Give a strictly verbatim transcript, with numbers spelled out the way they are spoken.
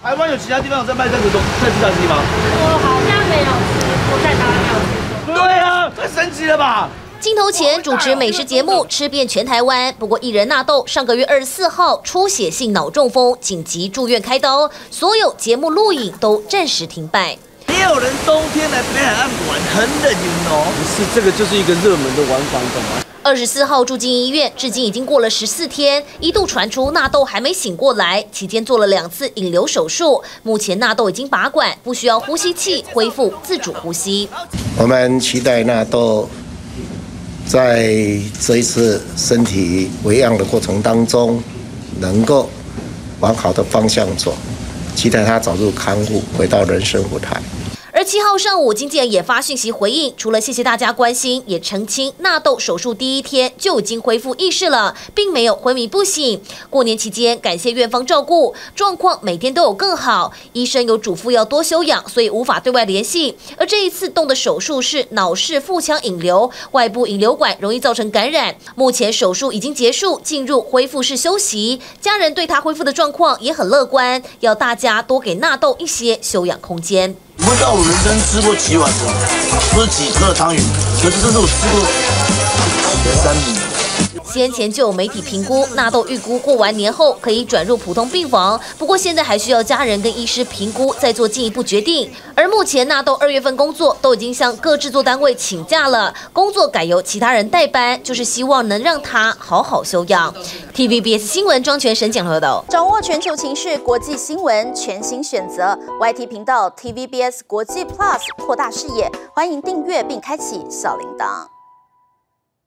台湾有其他地方有在卖这个东菜市场鸡吗？我好像没有吃，我在台湾没有吃过。对啊，太神奇了吧！ 镜头前主持美食节目，吃遍全台湾。不过，艺人纳豆上个月二十四号出血性脑中风，紧急住院开刀，所有节目录影都暂时停摆。也有人冬天来北海岸玩，很冷哦。不是，这个就是一个热门的玩法，懂吗？ 二十四号住进医院，至今已经过了十四天。一度传出纳豆还没醒过来，期间做了两次引流手术。目前纳豆已经拔管，不需要呼吸器，恢复自主呼吸。我们期待纳豆在这一次身体维养的过程当中，能够往好的方向走，期待他早日康复，回到人生舞台。 而七号上午，经纪人也发讯息回应，除了谢谢大家关心，也澄清纳豆手术第一天就已经恢复意识了，并没有昏迷不醒。过年期间感谢院方照顾，状况每天都有更好。医生有嘱咐要多休养，所以无法对外联系。而这一次动的手术是脑室腹腔引流，外部引流管容易造成感染。目前手术已经结束，进入恢复室休息。家人对他恢复的状况也很乐观，要大家多给纳豆一些休养空间。 你不知道我人生吃过几碗汤，吃几颗汤圆，可是这是我吃过前三名。先前就有媒体评估，纳豆预估过完年后可以转入普通病房，不过现在还需要家人跟医师评估，再做进一步决定。而目前纳豆二月份工作都已经向各制作单位请假了，工作改由其他人代班，就是希望能让他好好休养。T V B S 新闻庄全神讲报道，掌握全球情势、国际新闻，全新选择 Y T 频道 T V B S。 国际 Plus 扩大视野，欢迎订阅并开启小铃铛。